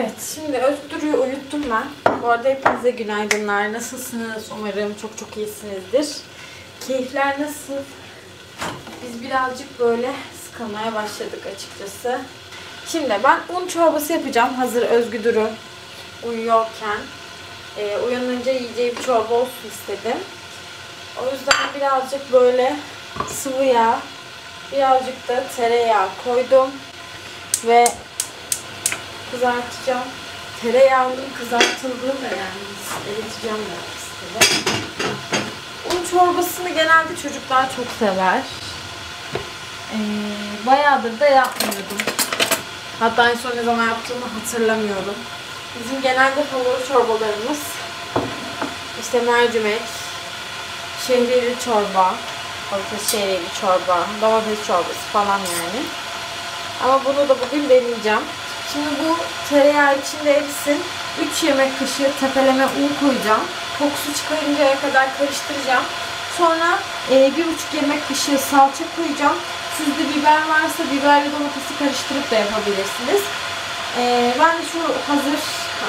Evet, şimdi Özgü Duru'yu uyuttum ben. Bu arada hepinize günaydınlar. Nasılsınız? Umarım çok çok iyisinizdir. Keyifler nasıl? Biz birazcık böyle sıkılmaya başladık açıkçası. Şimdi ben un çorbası yapacağım. Hazır Özgü Duru uyuyorken. Uyanınca yiyeceği bir çorba olsun istedim. O yüzden birazcık böyle sıvı yağ, birazcık da tereyağı koydum. Ve kızartacağım. Tereyağının kızartıldığını yani eriteceğim biraz istedim. Un çorbasını genelde çocuklar çok sever. Bayağıdır da yapmıyordum. Hatta en son ne zaman yaptığımı hatırlamıyorum. Bizim genelde favori çorbalarımız işte mercimek, şehriyeli çorba, domates şehriyeli çorba, domates çorbası falan yani. Ama bunu da bugün deneyeceğim. Şimdi bu tereyağı içinde erisin. 3 yemek kaşığı tepeleme un koyacağım. Kokusu çıkarıncaya kadar karıştıracağım. Sonra 1,5 yemek kaşığı salça koyacağım. Sizde biber varsa biberle domatesi karıştırıp da yapabilirsiniz. Ben de şu hazır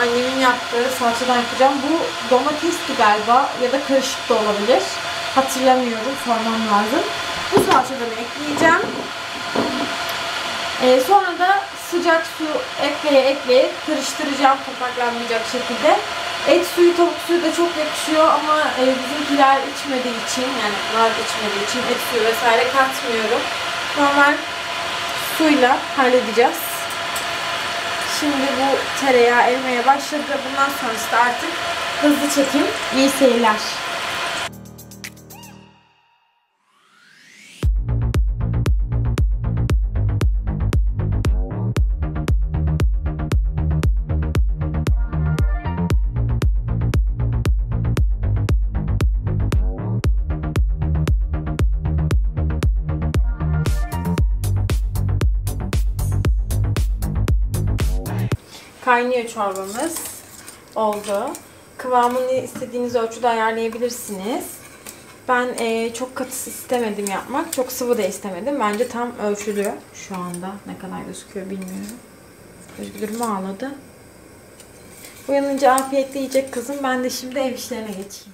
annemin yaptığı salçadan yapacağım. Bu domatesli galiba ya da karışık da olabilir. Hatırlamıyorum, sormam lazım. Bu salçadan ekleyeceğim. Sonra da sıcak su ekleye karıştıracağım topaklanmayacak şekilde. Et suyu, tavuk suyu da çok yakışıyor ama bizimkiler içmediği için, yani onlar içmediği için et suyu vesaire katmıyorum. Normal suyla halledeceğiz. Şimdi bu tereyağı erimeye başladı. Bundan sonrası da artık hızlı çekim. İyi seyirler. Kaynıyor çorbamız oldu. Kıvamını istediğiniz ölçüde ayarlayabilirsiniz. Ben çok katı istemedim yapmak. Çok sıvı da istemedim. Bence tam ölçülü. Şu anda ne kadar gözüküyor bilmiyorum. Özgürlüğümü ağladı. Uyanınca afiyetle yiyecek kızım. Ben de şimdi ev işlerine geçeyim.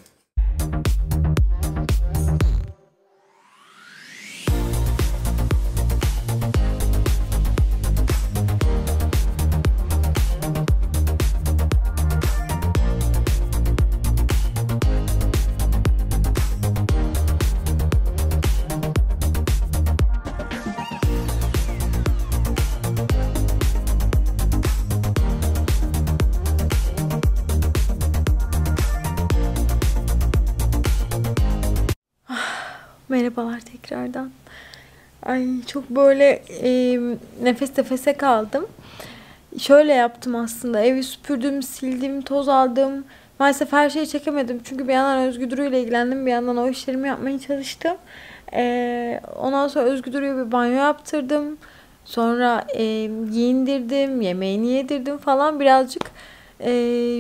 Merhabalar tekrardan. Ay çok böyle nefes nefese kaldım. Şöyle yaptım aslında. Evi süpürdüm, sildim, toz aldım. Maalesef her şeyi çekemedim. Çünkü bir yandan Özgü Duru ile ilgilendim. Bir yandan o işlerimi yapmaya çalıştım. Ondan sonra Özgü Duru'ya bir banyo yaptırdım. Sonra giyindirdim, yemeğini yedirdim falan. Birazcık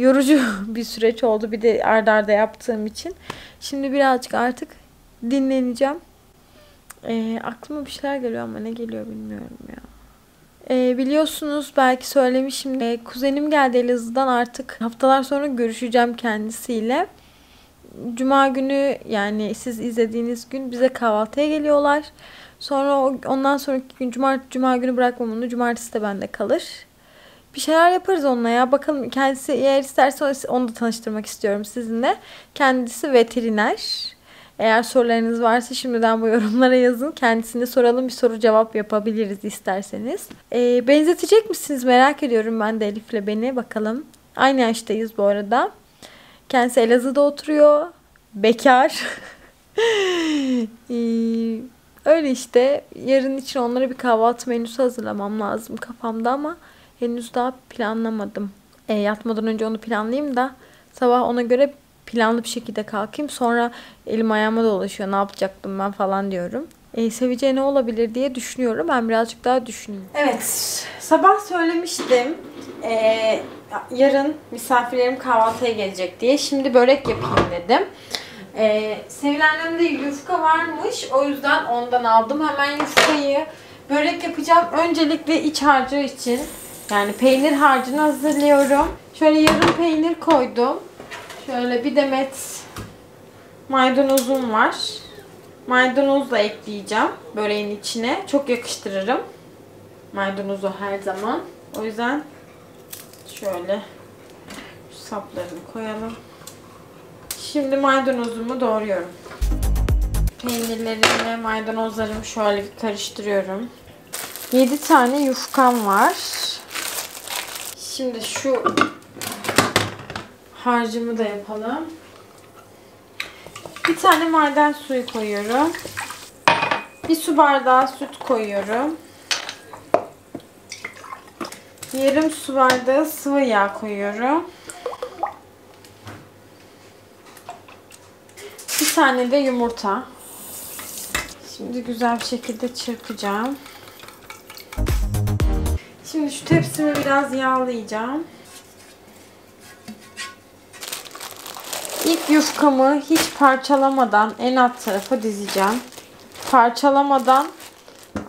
yorucu bir süreç oldu. Bir de art arda yaptığım için. Şimdi birazcık artık dinleneceğim. Aklıma bir şeyler geliyor ama ne geliyor bilmiyorum ya. Biliyorsunuz belki söylemişim. Kuzenim geldi Elazığ'dan, artık haftalar sonra görüşeceğim kendisiyle. Cuma günü, yani siz izlediğiniz gün bize kahvaltıya geliyorlar. Sonra ondan sonraki gün cuma günü bırakmam onu. Cumartesi de bende kalır. Bir şeyler yaparız onunla ya. Bakalım, kendisi eğer isterse onu da tanıştırmak istiyorum sizinle. Kendisi veteriner. Eğer sorularınız varsa şimdiden bu yorumlara yazın. Kendisine soralım, bir soru cevap yapabiliriz isterseniz. Benzetecek misiniz? Merak ediyorum ben de Elif'le beni. Bakalım. Aynı yaştayız bu arada. Kendisi Elazığ'da oturuyor. Bekar. Öyle işte. Yarın için onlara bir kahvaltı menüsü hazırlamam lazım kafamda ama henüz daha planlamadım. Yatmadan önce onu planlayayım da sabah ona göre planlı bir şekilde kalkayım. Sonra elim ayağıma dolaşıyor. Ne yapacaktım ben falan diyorum. Seveceği ne olabilir diye düşünüyorum. Ben birazcık daha düşüneyim. Evet. Sabah söylemiştim. Yarın misafirlerim kahvaltıya gelecek diye. Şimdi börek yapayım dedim. Sevilenlerimde yufka varmış. O yüzden ondan aldım. Hemen yufkayı börek yapacağım. Öncelikle iç harcı için Yani peynir harcını hazırlıyorum. Şöyle yarım peynir koydum. Şöyle bir demet maydanozum var. Maydanoz da ekleyeceğim böreğin içine. Çok yakıştırırım maydanozu her zaman. O yüzden şöyle şu saplarını koyalım. Şimdi maydanozumu doğruyorum. Peynirlerimi, maydanozlarımı şöyle bir karıştırıyorum. 7 tane yufkam var. Şimdi şu harcımı da yapalım. Bir tane maden suyu koyuyorum. Bir su bardağı süt koyuyorum. Yarım su bardağı sıvı yağ koyuyorum. Bir tane de yumurta. Şimdi güzel bir şekilde çırpacağım. Şimdi şu tepsimi biraz yağlayacağım. İlk yufkamı hiç parçalamadan en alt tarafa dizeceğim. Parçalamadan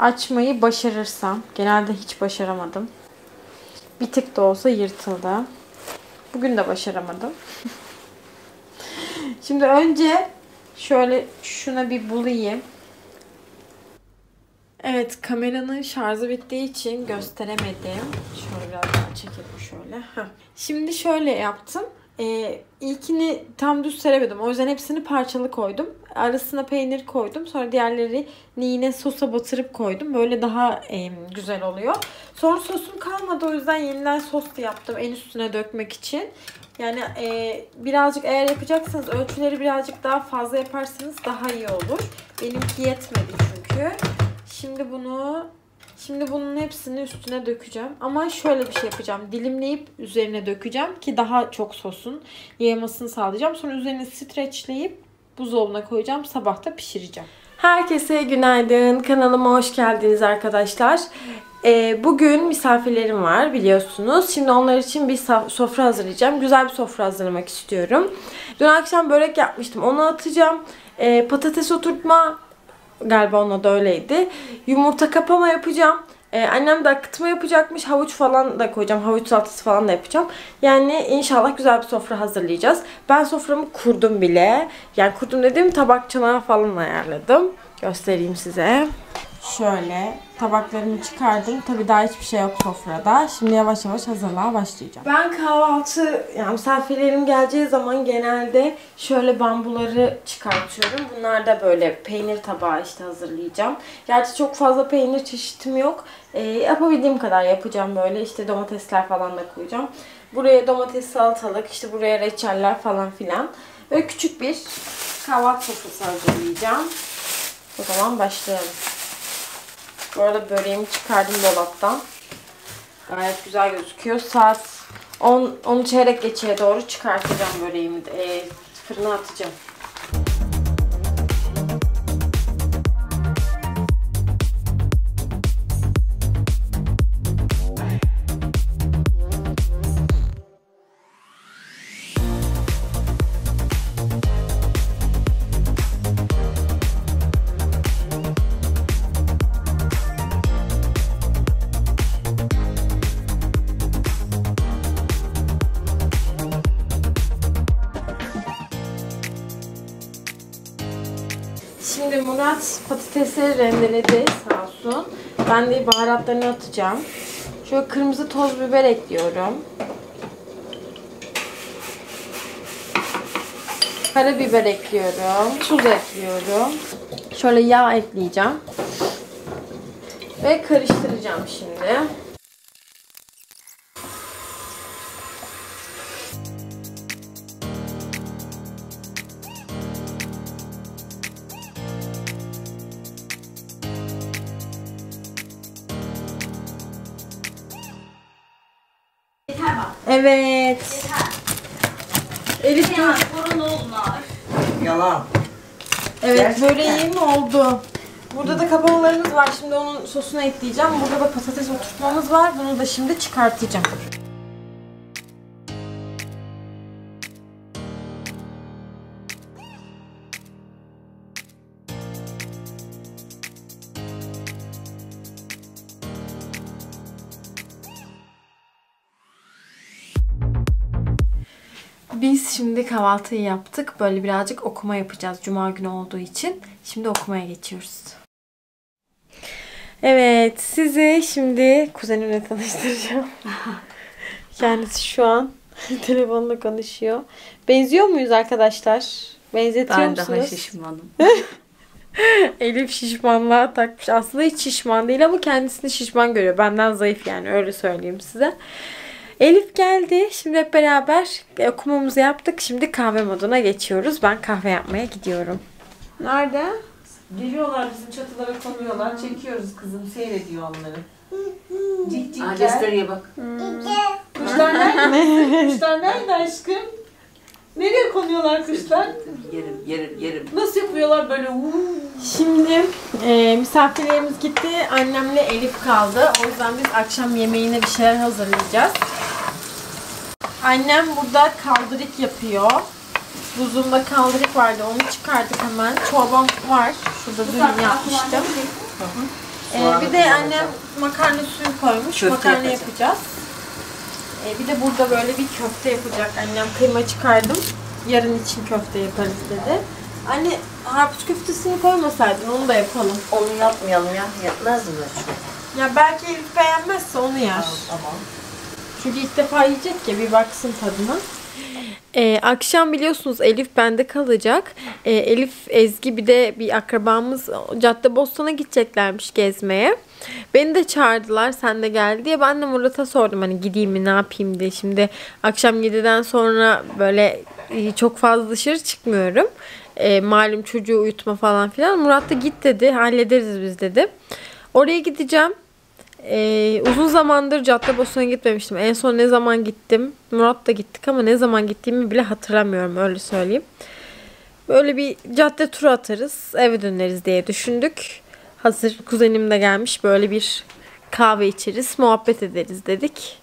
açmayı başarırsam, genelde hiç başaramadım. Bir tık da olsa yırtıldı. Bugün de başaramadım. Şimdi önce şöyle şuna bir bulayım. Evet, kameranın şarjı bittiği için gösteremedim. Şöyle biraz daha çekeyim şöyle. Şimdi şöyle yaptım. İlkini tam düz seremedim. O yüzden hepsini parçalı koydum. Arasına peynir koydum. Sonra diğerlerini yine sosa batırıp koydum. Böyle daha güzel oluyor. Sonra sosum kalmadı. O yüzden yeniden sos yaptım en üstüne dökmek için. Yani birazcık eğer yapacaksanız ölçüleri birazcık daha fazla yaparsanız daha iyi olur. Benimki yetmedi çünkü. Şimdi bunun hepsini üstüne dökeceğim. Ama şöyle bir şey yapacağım. Dilimleyip üzerine dökeceğim ki daha çok sosun yaymasını sağlayacağım. Sonra üzerine streçleyip buzdolabına koyacağım. Sabah da pişireceğim. Herkese günaydın. Kanalıma hoş geldiniz arkadaşlar. Bugün misafirlerim var biliyorsunuz. Şimdi onlar için bir sofra hazırlayacağım. Güzel bir sofra hazırlamak istiyorum. Dün akşam börek yapmıştım. Onu atacağım. Patates oturtma, galiba onunla da öyleydi. Yumurta kapama yapacağım. Annem de akıtma yapacakmış. Havuç falan da koyacağım. Havuç salatası falan da yapacağım. Yani inşallah güzel bir sofra hazırlayacağız. Ben soframı kurdum bile. Yani kurdum dediğim tabak çanağı falan ayarladım. Göstereyim size. Şöyle tabaklarımı çıkardım. Tabii daha hiçbir şey yok sofrada. Şimdi yavaş yavaş hazırlığa başlayacağım. Ben kahvaltı, yani misafirlerim geleceği zaman genelde şöyle bambuları çıkartıyorum. Bunlar da böyle peynir tabağı işte hazırlayacağım. Gerçi çok fazla peynir çeşitim yok. Yapabildiğim kadar yapacağım böyle. İşte domatesler falan da koyacağım. Buraya domates salatalık, işte buraya reçeller falan filan. Böyle küçük bir kahvaltı sofrası hazırlayacağım. O zaman başlayalım. Bu arada böreğimi çıkardım dolaptan. Gayet güzel gözüküyor. Saat 10 çeyrek geçeye doğru çıkartacağım böreğimi. Fırına atacağım. Şimdi Murat patatesleri rendeledi sağ olsun. Ben de baharatlarını atacağım. Şöyle kırmızı toz biber ekliyorum. Karabiber ekliyorum. Tuz ekliyorum. Şöyle yağ ekleyeceğim. Ve karıştıracağım şimdi. Evet. Elif ya, yalan. Evet. Gerçekten. Böreğim oldu. Burada da kapamalarımız var. Şimdi onun sosunu ekleyeceğim. Burada da patates oturtmamız var. Bunu da şimdi çıkartacağım. Biz şimdi kahvaltıyı yaptık. Böyle birazcık okuma yapacağız cuma günü olduğu için. Şimdi okumaya geçiyoruz. Evet, sizi şimdi kuzenimle tanıştıracağım. Kendisi şu an telefonla konuşuyor. Benziyor muyuz arkadaşlar? Benzetiyor musunuz? Ben daha şişmanım. Elif şişmanlığa takmış. Aslında hiç şişman değil ama kendisini şişman görüyor. Benden zayıf yani, öyle söyleyeyim size. Elif geldi. Şimdi hep beraber okumamızı yaptık. Şimdi kahve moduna geçiyoruz. Ben kahve yapmaya gidiyorum. Nerede? Geliyorlar bizim çatılara konuyorlar. Çekiyoruz kızım. Seyrediyor onları. Cik cik gel. Gösteriye bak. Kuşlar nerede? Kuşlar nerede aşkım? Nereye konuyorlar kuşlar? Yerim, yerim, yerim. Nasıl yapıyorlar böyle? Şimdi misafirlerimiz gitti. Annemle Elif kaldı. O yüzden biz akşam yemeğine bir şeyler hazırlayacağız. Annem burada kaldırık yapıyor. Buzumda kaldırık vardı. Onu çıkardık hemen. Çorbam var. Şurada dün yapmıştım. Bir de annem makarna suyu koymuş. Makarna yapacağız. Bir de burada böyle bir köfte yapacak. Annem kıyma çıkardım. Yarın için köfte yaparız dedi. Anne harpuz köftesini koymasaydın, onu da yapalım. Onu yapmayalım ya. Yetmez mi? Ya belki Elif beğenmezse onu yer. Tamam. Çünkü ilk defa yiyecek ya, bir baksın tadına. Akşam biliyorsunuz Elif bende kalacak. Elif, Ezgi bir de bir akrabamız Caddebostan'a gideceklermiş gezmeye. Beni de çağırdılar, sen de gel diye. Ben de Murat'a sordum hani gideyim mi ne yapayım diye. Şimdi akşam 7'den sonra böyle çok fazla dışarı çıkmıyorum. Malum çocuğu uyutma falan filan. Murat da git dedi, hallederiz biz dedi. Oraya gideceğim. Uzun zamandır Caddebostan'a gitmemiştim. En son ne zaman gittim? Murat'la gittik ama ne zaman gittiğimi bile hatırlamıyorum, öyle söyleyeyim. Böyle bir cadde turu atarız, eve döneriz diye düşündük. Hazır kuzenim de gelmiş, böyle bir kahve içeriz, muhabbet ederiz dedik.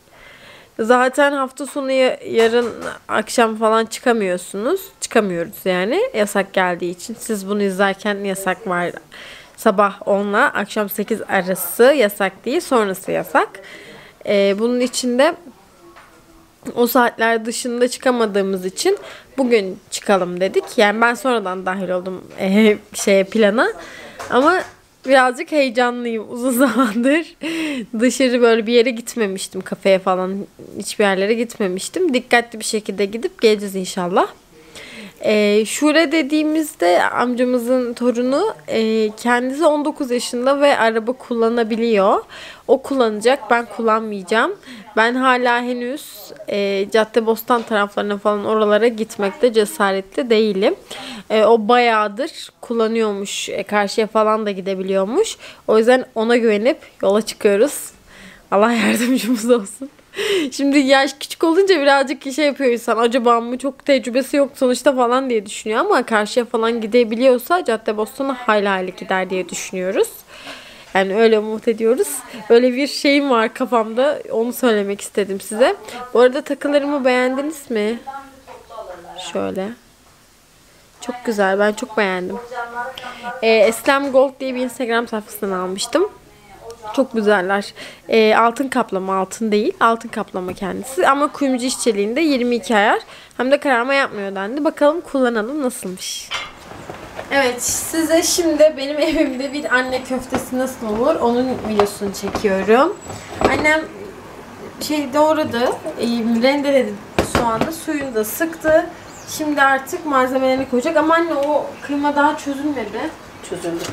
Zaten hafta sonu yarın akşam falan çıkamıyorsunuz. Çıkamıyoruz yani, yasak geldiği için. Siz bunu izlerken yasak var. Sabah 10'la akşam 8 arası yasak değil, sonrası yasak. Bunun için de o saatler dışında çıkamadığımız için bugün çıkalım dedik. Yani ben sonradan dahil oldum plana. Ama birazcık heyecanlıyım. Uzun zamandır dışarı böyle bir yere gitmemiştim. Kafeye falan hiçbir yerlere gitmemiştim. Dikkatli bir şekilde gidip geleceğiz inşallah. Şule dediğimizde amcamızın torunu, kendisi 19 yaşında ve araba kullanabiliyor. O kullanacak, ben kullanmayacağım. Ben hala henüz Caddebostan taraflarına falan oralara gitmekte cesaretli değilim. O bayağıdır kullanıyormuş, karşıya falan da gidebiliyormuş. O yüzden ona güvenip yola çıkıyoruz. Allah yardımcımız olsun. Şimdi yaş küçük olunca birazcık şey yapıyor insan. Acaba mı, çok tecrübesi yok sonuçta falan diye düşünüyor ama karşıya falan gidebiliyorsa Caddebostan'a hayli hayli gider diye düşünüyoruz. Yani öyle umut ediyoruz. Öyle bir şeyim var kafamda. Onu söylemek istedim size. Bu arada takılarımı beğendiniz mi? Şöyle. Çok güzel. Ben çok beğendim. Eslem Gold diye bir Instagram sayfasından almıştım. Çok güzeller. Altın kaplama, altın değil. Altın kaplama kendisi. Ama kuyumcu işçiliğinde 22 ayar. Hem de kararma yapmıyor dendi. Bakalım kullanalım nasılmış. Evet, size şimdi benim evimde bir anne köftesi nasıl olur onun videosunu çekiyorum. Annem doğradı. Rendeledi soğanı. Suyunu da sıktı. Şimdi artık malzemelerini koyacak. Ama anne o kıyma daha çözülmedi. Çözüldü.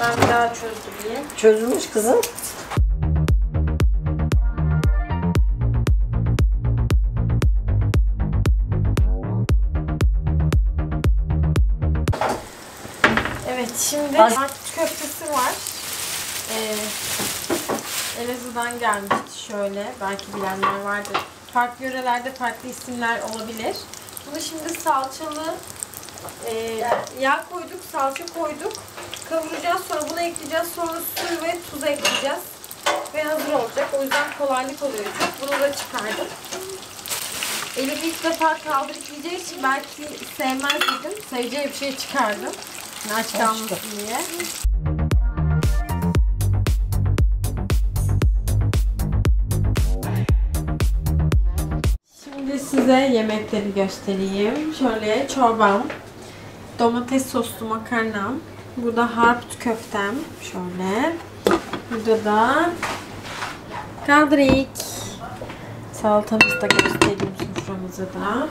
Ben bir daha çözdüm diye. Çözülmüş kızım. Evet, şimdi harpuz köftesi var. Elazığ'dan gelmişti şöyle. Belki bilenler vardır. Farklı yörelerde farklı isimler olabilir. Bunu şimdi salçalı yağ koyduk, salça koyduk. Kavuracağız, sonra bunu ekleyeceğiz, sonra su ve tuzu ekleyeceğiz ve hazır olacak. O yüzden kolaylık oluyor çok. Bunu da çıkardım. Elif ilk defa kaldırık yiyeceği için belki sevmez dedim. Seveceği bir şey çıkardım. Yani aç kalmasın diye. size yemekleri göstereyim. Şöyle çorbam, domates soslu makarnam, burada harput köftem, şöyle. Burada da kaldırık. Salatamızı da göstereyim, soframızı da.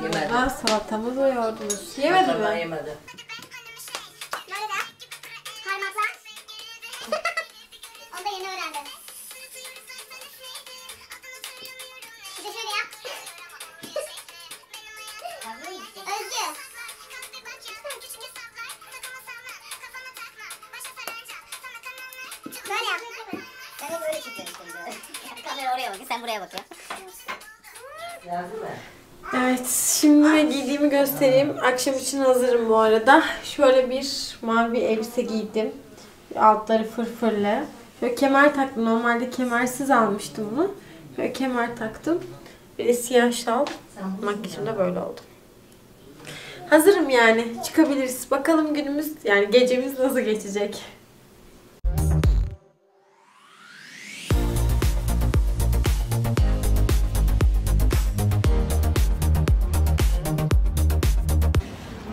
Burada salatamız ve yoğurdumuz. Yemedi mi? Yemedi. Evet, şimdi giydiğimi göstereyim. Akşam için hazırım bu arada. Şöyle bir mavi elbise giydim. Altları fırfırlı. Şöyle kemer taktım. Normalde kemersiz almıştım bunu. Şöyle kemer taktım. Bir de siyah şal. Makyajım da böyle oldu. Hazırım yani. Çıkabiliriz. Bakalım günümüz, yani gecemiz nasıl geçecek.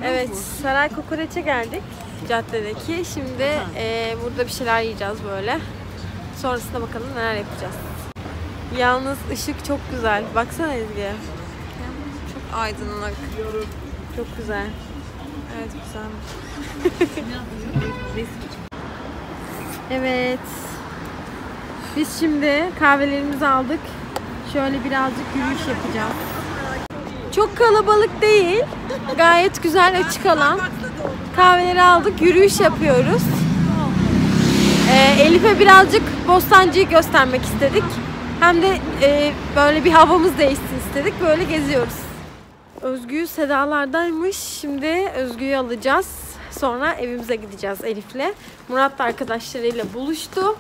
Evet, Saray Kokoreç'e geldik. Caddedeki. Şimdi burada bir şeyler yiyeceğiz böyle. Sonrasında bakalım neler yapacağız. Yalnız ışık çok güzel. Baksana Ezgi'ye. Çok aydınlık. Çok güzel. Evet, güzelmiş. Evet. Biz şimdi kahvelerimizi aldık. Şöyle birazcık yürüyüş yapacağız. Çok kalabalık değil. Gayet güzel açık alan. Kahveleri aldık. Yürüyüş yapıyoruz. Elif'e birazcık Bostancı'yı göstermek istedik. Hem de böyle bir havamız değişsin istedik. Böyle geziyoruz. Özgü Sedalar'daymış. Şimdi Özgü'yü alacağız. Sonra evimize gideceğiz Elif'le. Murat da arkadaşlarıyla buluştu.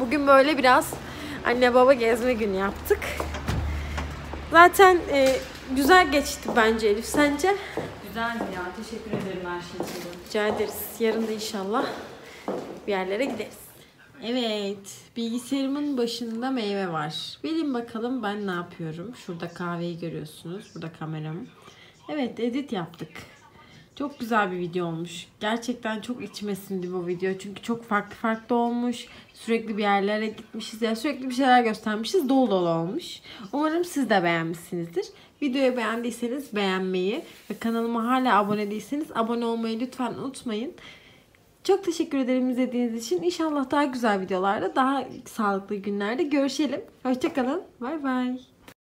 Bugün böyle biraz anne baba gezme günü yaptık. Zaten güzel geçti bence Elif. Sence? Güzeldi ya. Teşekkür ederim her şey için. Rica ederiz. Yarın da inşallah bir yerlere gideriz. Evet. Bilgisayarımın başında meyve var. Bilin bakalım ben ne yapıyorum. Şurada kahveyi görüyorsunuz. Burada kameram. Evet. Edit yaptık. Çok güzel bir video olmuş. Gerçekten çok içime sindi bu video. Çünkü çok farklı olmuş. Sürekli bir yerlere gitmişiz. Yani sürekli bir şeyler göstermişiz. Dolu olmuş. Umarım siz de beğenmişsinizdir. Videoyu beğendiyseniz beğenmeyi ve kanalıma hala abone değilseniz abone olmayı lütfen unutmayın. Çok teşekkür ederim izlediğiniz için. İnşallah daha güzel videolarda, daha sağlıklı günlerde görüşelim. Hoşça kalın. Bay bay.